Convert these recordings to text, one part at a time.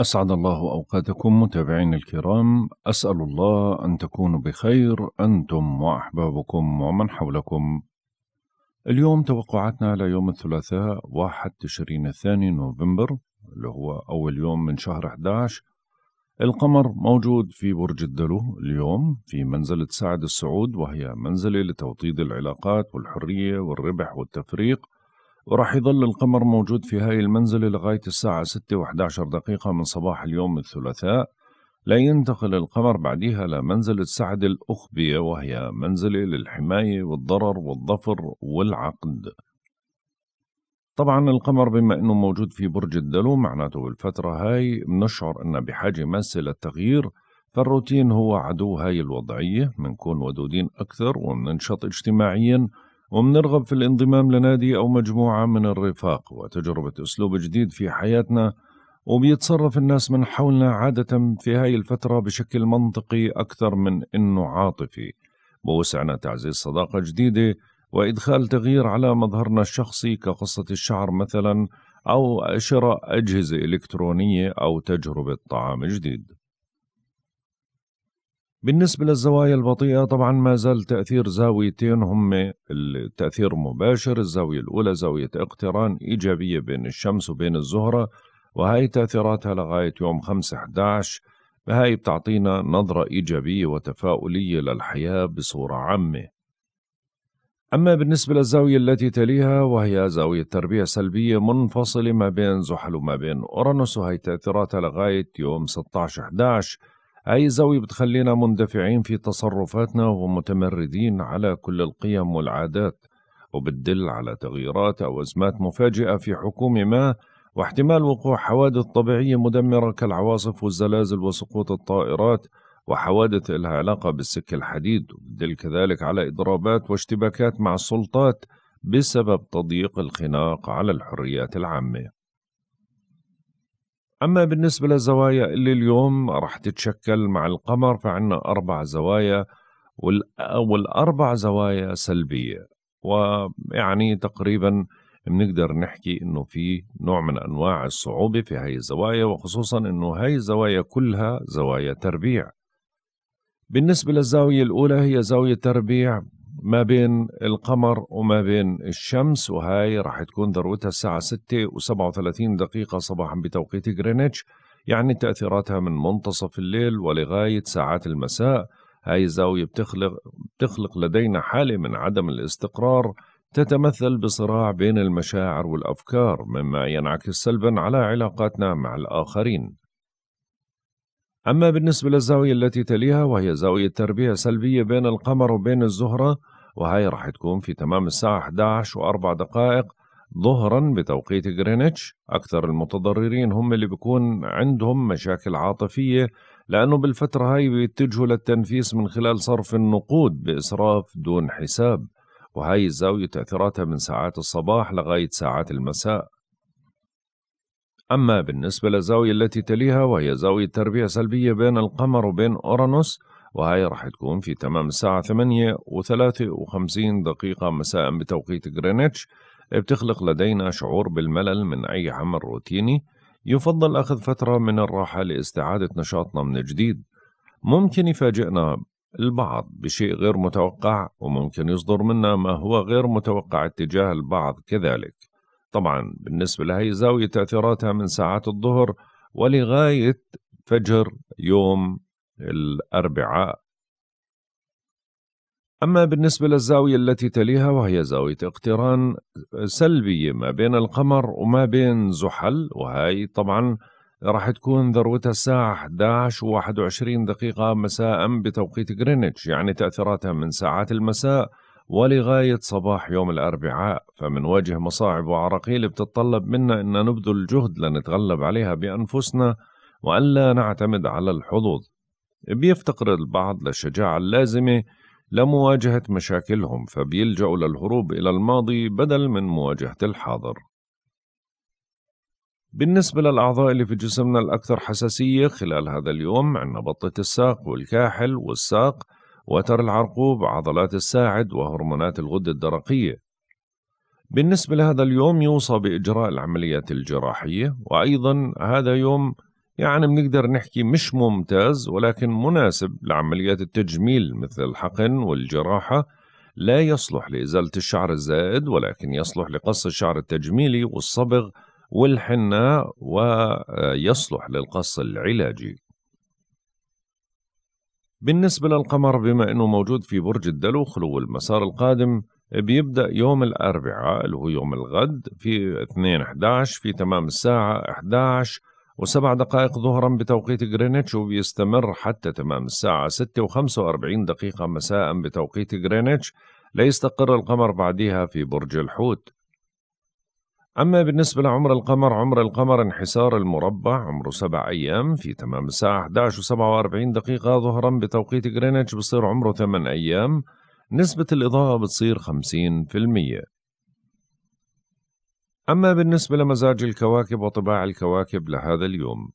أسعد الله أوقاتكم متابعين الكرام، أسأل الله أن تكونوا بخير أنتم وأحبابكم ومن حولكم. اليوم توقعاتنا على يوم الثلاثاء 1 تشرين الثاني نوفمبر اللي هو أول يوم من شهر 11. القمر موجود في برج الدلو اليوم في منزلة سعد السعود، وهي منزلة لتوطيد العلاقات والحرية والربح والتفريق، وراح يظل القمر موجود في هاي المنزلة لغاية الساعة 6:11 من صباح اليوم الثلاثاء. لا ينتقل القمر بعدها لمنزلة سعد الأخبية، وهي منزلة للحماية والضرر والظفر والعقد. طبعا القمر بما أنه موجود في برج الدلو معناته بالفترة هاي بنشعر أنه بحاجة ماسة للتغيير، فالروتين هو عدو هاي الوضعية، منكون ودودين أكثر ومننشط اجتماعيا ومنرغب في الانضمام لنادي أو مجموعة من الرفاق وتجربة أسلوب جديد في حياتنا، وبيتصرف الناس من حولنا عادة في هاي الفترة بشكل منطقي أكثر من إنه عاطفي، بوسعنا تعزيز صداقة جديدة وإدخال تغيير على مظهرنا الشخصي كقصة الشعر مثلا، أو شراء أجهزة إلكترونية أو تجربة طعام جديد. بالنسبة للزوايا البطيئة طبعا ما زال تأثير زاويتين هم التأثير مباشر. الزاوية الأولى زاوية اقتران إيجابية بين الشمس وبين الزهرة، وهي تأثيراتها لغاية يوم 5/11، فهي بتعطينا نظرة إيجابية وتفاؤلية للحياة بصورة عامة. أما بالنسبة للزاوية التي تليها وهي زاوية تربيع سلبية منفصلة ما بين زحل وما بين أورانوس، وهي تأثيراتها لغاية يوم 16/11، أي زاوية بتخلينا مندفعين في تصرفاتنا ومتمردين على كل القيم والعادات، وبتدل على تغييرات أو أزمات مفاجئة في حكومة ما، واحتمال وقوع حوادث طبيعية مدمرة كالعواصف والزلازل وسقوط الطائرات وحوادث لها علاقة بالسكة الحديد، وبتدل كذلك على إضرابات واشتباكات مع السلطات بسبب تضييق الخناق على الحريات العامة. أما بالنسبة للزوايا اللي اليوم راح تتشكل مع القمر فعنا 4 زوايا، والأربع زوايا سلبية، ويعني تقريبا بنقدر نحكي إنه في نوع من أنواع الصعوبة في هاي الزوايا، وخصوصا إنه هاي الزوايا كلها زوايا تربيع. بالنسبة للزاوية الأولى هي زاوية تربيع ما بين القمر وما بين الشمس، وهاي راح تكون ذروتها الساعة 6:37 صباحا بتوقيت غرينتش، يعني تأثيراتها من منتصف الليل ولغاية ساعات المساء. هاي الزاوية بتخلق لدينا حالة من عدم الاستقرار تتمثل بصراع بين المشاعر والأفكار، مما ينعكس سلبا على علاقاتنا مع الآخرين. أما بالنسبة للزاوية التي تليها وهي زاوية تربيع سلبية بين القمر وبين الزهرة، وهي راح تكون في تمام الساعة 11:04 ظهرا بتوقيت غرينتش. أكثر المتضررين هم اللي بيكون عندهم مشاكل عاطفية، لأنه بالفترة هاي بيتجهوا للتنفيس من خلال صرف النقود بإسراف دون حساب، وهي الزاوية تأثيراتها من ساعات الصباح لغاية ساعات المساء. أما بالنسبة للزاوية التي تليها وهي زاوية تربيع سلبية بين القمر وبين أورانوس، وهي راح تكون في تمام الساعة 8:53 مساء بتوقيت غرينتش، بتخلق لدينا شعور بالملل من أي عمل روتيني، يفضل أخذ فترة من الراحة لاستعادة نشاطنا من جديد. ممكن يفاجئنا البعض بشيء غير متوقع، وممكن يصدر منا ما هو غير متوقع اتجاه البعض كذلك. طبعا بالنسبة لهي الزاوية تأثيراتها من ساعات الظهر ولغاية فجر يوم 4. أما بالنسبة للزاوية التي تليها وهي زاوية اقتران سلبية ما بين القمر وما بين زحل، وهي طبعا راح تكون ذروتها الساعة 11:21 مساء بتوقيت غرينتش، يعني تأثيراتها من ساعات المساء ولغاية صباح يوم 4، فمنواجه مصاعب وعراقيل بتتطلب منا أن نبذل جهد لنتغلب عليها بأنفسنا وألا نعتمد على الحظوظ. بيفتقر البعض للشجاعة اللازمة لمواجهة مشاكلهم، فبيلجأوا للهروب إلى الماضي بدل من مواجهة الحاضر. بالنسبة للأعضاء اللي في جسمنا الأكثر حساسية خلال هذا اليوم، عندنا بطة الساق والكاحل والساق وتر العرقوب، عضلات الساعد، وهرمونات الغدة الدرقية. بالنسبة لهذا اليوم يوصى بإجراء العمليات الجراحية، وأيضا هذا يوم يعني بنقدر نحكي مش ممتاز ولكن مناسب لعمليات التجميل مثل الحقن والجراحة. لا يصلح لإزالة الشعر الزائد ولكن يصلح لقص الشعر التجميلي والصبغ والحنة، ويصلح للقص العلاجي. بالنسبة للقمر بما أنه موجود في برج الدلو خلو المسار القادم، بيبدأ يوم الأربعاء اللي هو يوم الغد في 2/11 في تمام الساعة 11:07 ظهرا بتوقيت غرينتش، وبيستمر حتى تمام الساعة 6:45 مساء بتوقيت غرينتش. لا يستقر القمر بعدها في برج الحوت. أما بالنسبة لعمر القمر، عمر القمر انحسار المربع عمره 7 أيام في تمام الساعة 11:47 ظهرا بتوقيت غرينتش، بصير عمره 8 أيام. نسبة الإضاءة بتصير 50%. أما بالنسبة لمزاج الكواكب وطباع الكواكب لهذا اليوم،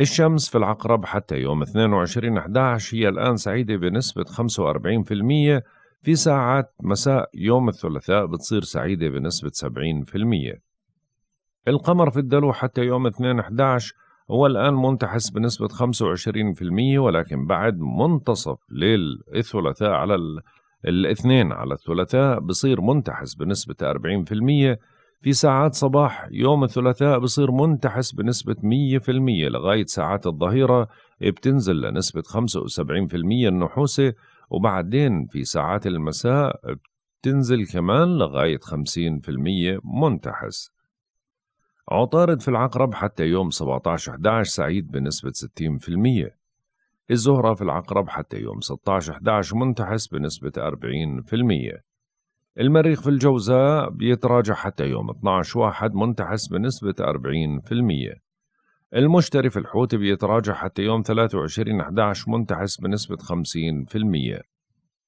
الشمس في العقرب حتى يوم 22/11 هي الآن سعيدة بنسبة 45%، في ساعات مساء يوم الثلاثاء بتصير سعيدة بنسبة 70%. القمر في الدلو حتى يوم 2/11 هو الآن منتحس بنسبة 25%، ولكن بعد منتصف ليل الثلاثاء على الاثنين على الثلاثاء بصير منتحس بنسبة 40%، في ساعات صباح يوم الثلاثاء بصير منتحس بنسبة 100% لغاية ساعات الظهيرة بتنزل لنسبة 75% النحوسة، وبعدين في ساعات المساء بتنزل كمان لغاية 50% منتحس. عطارد في العقرب حتى يوم 17/11 سعيد بنسبة 60%. الزهرة في العقرب حتى يوم 16/11 منتحس بنسبة 40%. المريخ في الجوزاء بيتراجع حتى يوم 12/1 منتحس بنسبة 40%. المشتري في الحوت بيتراجع حتى يوم 23/11 منتحس بنسبة 50%.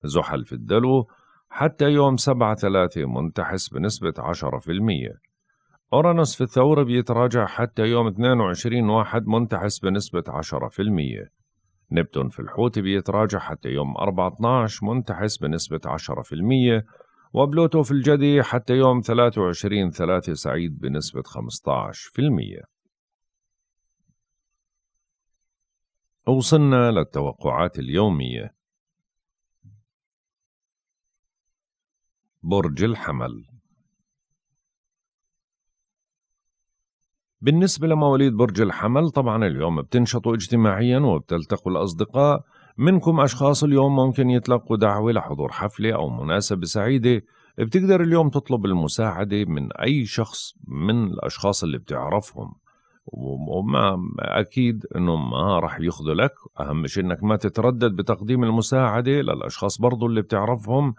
زحل في الدلو حتى يوم 7/3 منتحس بنسبة 10%. أورانوس في الثور بيتراجع حتى يوم 22/1 منتحس بنسبة 10%. نبتون في الحوت بيتراجع حتى يوم 4/12 منتحس بنسبة 10%. وبلوتو في الجدي حتى يوم 23/3 سعيد بنسبة 15%. وصلنا للتوقعات اليومية. برج الحمل، بالنسبة لمواليد برج الحمل طبعا اليوم بتنشطوا اجتماعيا وبتلتقوا الأصدقاء. منكم أشخاص اليوم ممكن يتلقوا دعوة لحضور حفلة أو مناسبة سعيدة. بتقدر اليوم تطلب المساعدة من أي شخص من الأشخاص اللي بتعرفهم، وما أكيد أنه ما رح يخذلك. أهم شيء أنك ما تتردد بتقديم المساعدة للأشخاص برضو اللي بتعرفهم.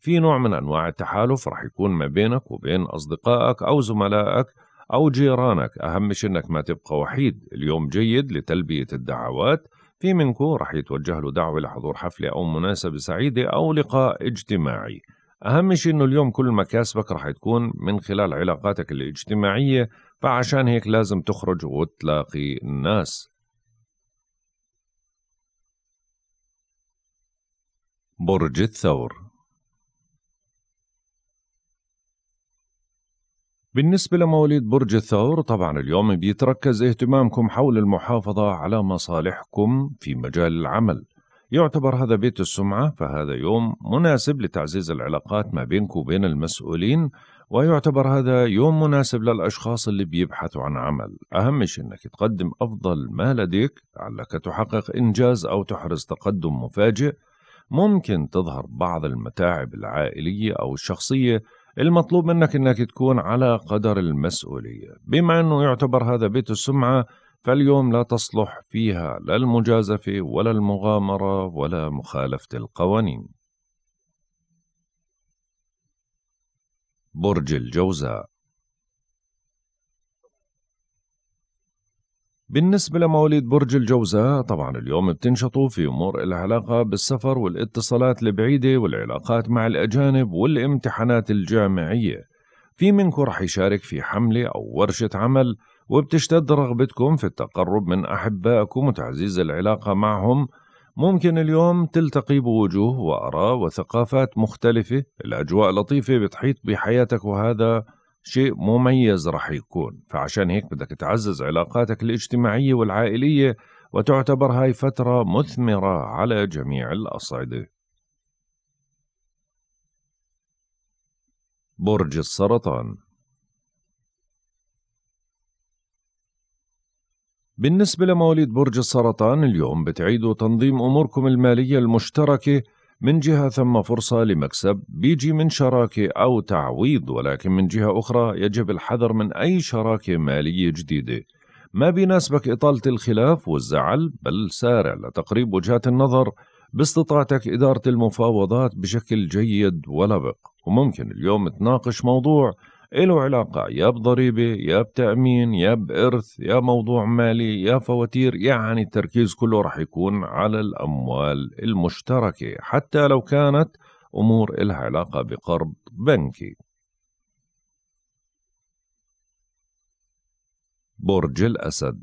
في نوع من أنواع التحالف رح يكون ما بينك وبين أصدقائك أو زملائك أو جيرانك. أهم شيء أنك ما تبقى وحيد. اليوم جيد لتلبية الدعوات. في منكم رح يتوجه له دعوة لحضور حفلة أو مناسبة سعيدة أو لقاء اجتماعي. أهم شيء أنه اليوم كل مكاسبك رح تكون من خلال علاقاتك الاجتماعية، فعشان هيك لازم تخرج وتلاقي الناس. برج الثور، بالنسبة لمواليد برج الثور طبعا اليوم بيتركز اهتمامكم حول المحافظة على مصالحكم في مجال العمل. يعتبر هذا بيت السمعة، فهذا يوم مناسب لتعزيز العلاقات ما بينكم وبين المسؤولين، ويعتبر هذا يوم مناسب للأشخاص اللي بيبحثوا عن عمل. أهم شيء أنك تقدم أفضل ما لديك علّك تحقق إنجاز أو تحرز تقدم مفاجئ. ممكن تظهر بعض المتاعب العائلية أو الشخصية. المطلوب منك أنك تكون على قدر المسؤولية. بما أنه يعتبر هذا بيت السمعة، فاليوم لا تصلح فيها لا المجازفة ولا المغامرة ولا مخالفة القوانين. برج الجوزاء، بالنسبة لمواليد برج الجوزاء طبعا اليوم بتنشطوا في أمور لها علاقة بالسفر والاتصالات البعيدة والعلاقات مع الأجانب والامتحانات الجامعية. في منكم رح يشارك في حملة أو ورشة عمل، وبتشتد رغبتكم في التقرب من أحبائكم وتعزيز العلاقة معهم. ممكن اليوم تلتقي بوجوه وأراء وثقافات مختلفة. الأجواء لطيفة بتحيط بحياتك، وهذا شيء مميز رح يكون. فعشان هيك بدك تعزز علاقاتك الاجتماعية والعائلية، وتعتبر هاي فترة مثمرة على جميع الأصعدة. برج السرطان. بالنسبة لمواليد برج السرطان، اليوم بتعيدوا تنظيم أموركم المالية المشتركة. من جهة ثم فرصة لمكسب بيجي من شراكة أو تعويض، ولكن من جهة أخرى يجب الحذر من أي شراكة مالية جديدة. ما بيناسبك إطالة الخلاف والزعل، بل سارع لتقريب وجهات النظر. باستطاعتك إدارة المفاوضات بشكل جيد ولبق، وممكن اليوم تناقش موضوع له علاقة يا بضريبة يا بتأمين يا بإرث يا موضوع مالي يا فواتير. يعني التركيز كله رح يكون على الأموال المشتركة، حتى لو كانت أمور إلها علاقة بقرض بنكي. برج الأسد.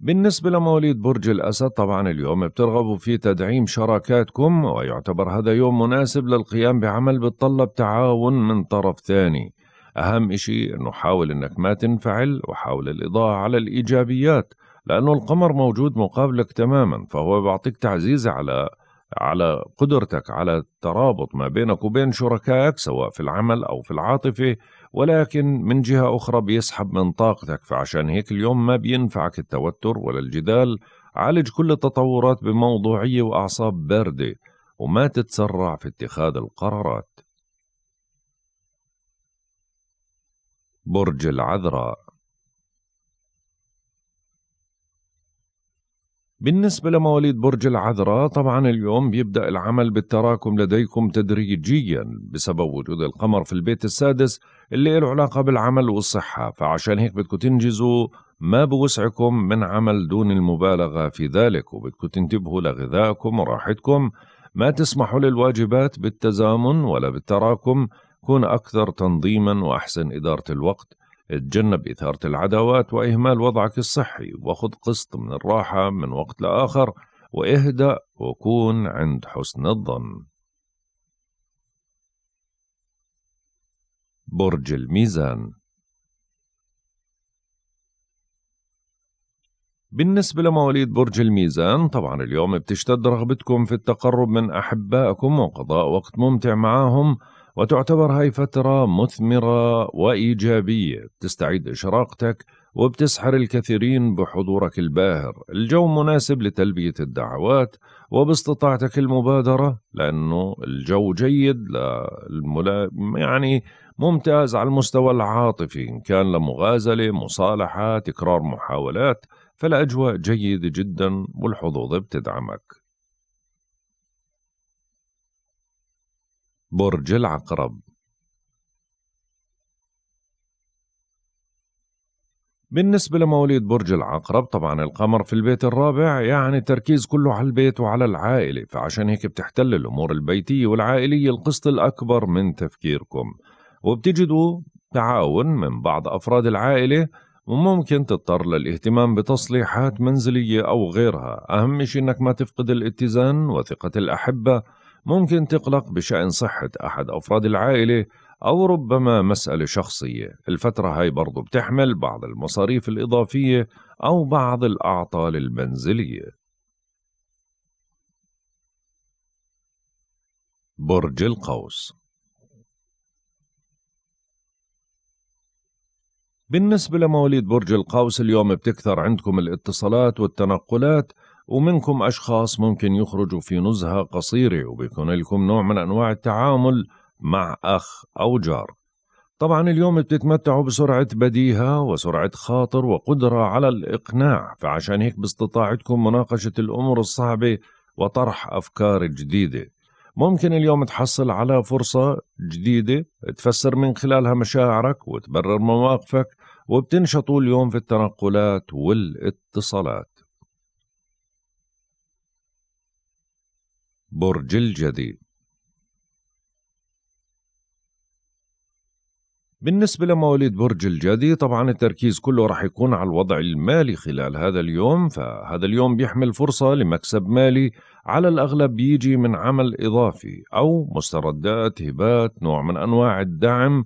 بالنسبة لمواليد برج الأسد، طبعا اليوم بترغبوا في تدعيم شراكاتكم، ويعتبر هذا يوم مناسب للقيام بعمل بتطلب تعاون من طرف ثاني. أهم إشي أنه حاول أنك ما تنفعل، وحاول الإضاءة على الإيجابيات، لأنه القمر موجود مقابلك تماما، فهو بيعطيك تعزيز على قدرتك على الترابط ما بينك وبين شركائك، سواء في العمل أو في العاطفة، ولكن من جهة أخرى بيسحب من طاقتك. فعشان هيك اليوم ما بينفعك التوتر ولا الجدال. عالج كل التطورات بموضوعية وأعصاب باردة، وما تتسرع في اتخاذ القرارات. برج العذراء. بالنسبة لمواليد برج العذراء، طبعا اليوم بيبدأ العمل بالتراكم لديكم تدريجيا بسبب وجود القمر في البيت السادس اللي له علاقة بالعمل والصحة. فعشان هيك بدكم تنجزوا ما بوسعكم من عمل دون المبالغة في ذلك، وبدكم تنتبهوا لغذائكم وراحتكم. ما تسمحوا للواجبات بالتزامن ولا بالتراكم. كون أكثر تنظيما وأحسن إدارة الوقت. اتجنب إثارة العداوات وإهمال وضعك الصحي، وخذ قسط من الراحة من وقت لآخر، واهدأ وكون عند حسن الظن. برج الميزان. بالنسبة لمواليد برج الميزان، طبعا اليوم بتشتد رغبتكم في التقرب من أحبائكم وقضاء وقت ممتع معاهم، وتعتبر هاي فترة مثمرة وإيجابية. تستعيد إشراقتك وبتسحر الكثيرين بحضورك الباهر. الجو مناسب لتلبية الدعوات وباستطاعتك المبادرة، لأنه الجو جيد يعني ممتاز على المستوى العاطفي، إن كان لمغازلة مصالحة تكرار محاولات، فالأجواء جيدة جدا والحظوظ بتدعمك. برج العقرب. بالنسبة لمواليد برج العقرب، طبعا القمر في البيت الرابع، يعني تركيز كله على البيت وعلى العائلة. فعشان هيك بتحتل الأمور البيتية والعائلية القسط الأكبر من تفكيركم، وبتجدوا تعاون من بعض أفراد العائلة، وممكن تضطر للاهتمام بتصليحات منزلية أو غيرها. أهم شيء أنك ما تفقد الاتزان وثقة الأحبة. ممكن تقلق بشأن صحة أحد أفراد العائلة، أو ربما مسألة شخصية. الفترة هاي برضو بتحمل بعض المصاريف الإضافية أو بعض الأعطال المنزلية. برج القوس. بالنسبة لمواليد برج القوس، اليوم بتكثر عندكم الاتصالات والتنقلات، ومنكم أشخاص ممكن يخرجوا في نزهة قصيرة، وبيكون لكم نوع من أنواع التعامل مع أخ أو جار. طبعا اليوم بتتمتعوا بسرعة بديهة وسرعة خاطر وقدرة على الإقناع، فعشان هيك باستطاعتكم مناقشة الأمور الصعبة وطرح أفكار جديدة. ممكن اليوم تحصل على فرصة جديدة تفسر من خلالها مشاعرك وتبرر مواقفك، وبتنشطوا اليوم في التنقلات والاتصالات. برج الجدي. بالنسبة لمواليد برج الجدي طبعا التركيز كله رح يكون على الوضع المالي خلال هذا اليوم، فهذا اليوم بيحمل فرصة لمكسب مالي على الأغلب بيجي من عمل إضافي أو مستردات، هبات، نوع من أنواع الدعم،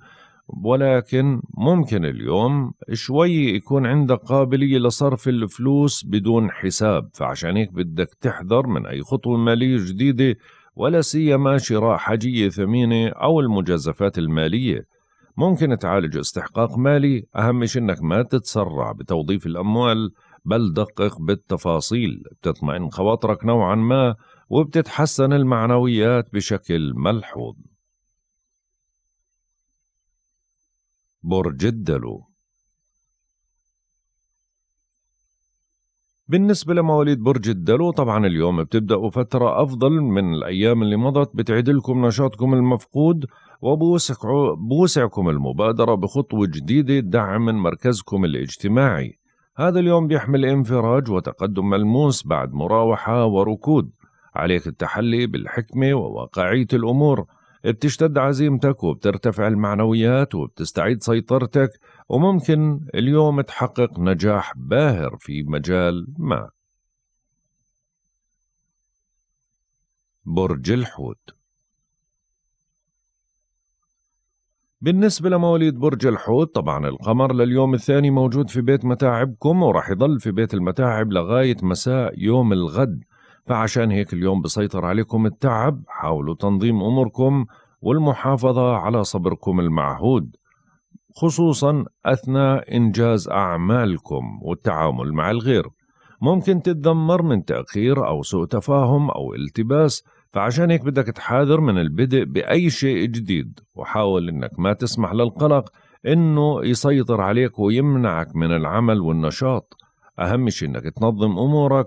ولكن ممكن اليوم شوي يكون عندك قابلية لصرف الفلوس بدون حساب، فعشان هيك بدك تحذر من أي خطوة مالية جديدة ولا سيما شراء حاجية ثمينة أو المجازفات المالية. ممكن تعالج استحقاق مالي، أهم شيء إنك ما تتسرع بتوظيف الأموال بل دقق بالتفاصيل، بتطمئن خواطرك نوعا ما وبتتحسن المعنويات بشكل ملحوظ. برج الدلو بالنسبة لمواليد برج الدلو طبعا اليوم بتبدأوا فترة أفضل من الأيام اللي مضت، بتعيدلكم نشاطكم المفقود وبوسعكم المبادرة بخطوة جديدة دعم من مركزكم الاجتماعي. هذا اليوم بيحمل انفراج وتقدم ملموس بعد مراوحة وركود، عليك التحلي بالحكمة وواقعية الأمور، بتشتد عزيمتك وبترتفع المعنويات وبتستعيد سيطرتك، وممكن اليوم تحقق نجاح باهر في مجال ما. برج الحوت بالنسبة لمواليد برج الحوت طبعا القمر لليوم الثاني موجود في بيت متاعبكم وراح يضل في بيت المتاعب لغاية مساء يوم الغد، فعشان هيك اليوم بسيطر عليكم التعب، حاولوا تنظيم أموركم والمحافظة على صبركم المعهود خصوصا أثناء إنجاز أعمالكم والتعامل مع الغير. ممكن تتذمر من تأخير أو سوء تفاهم أو التباس، فعشان هيك بدك تحاذر من البدء بأي شيء جديد، وحاول إنك ما تسمح للقلق إنه يسيطر عليك ويمنعك من العمل والنشاط. أهم شيء إنك تنظم أمورك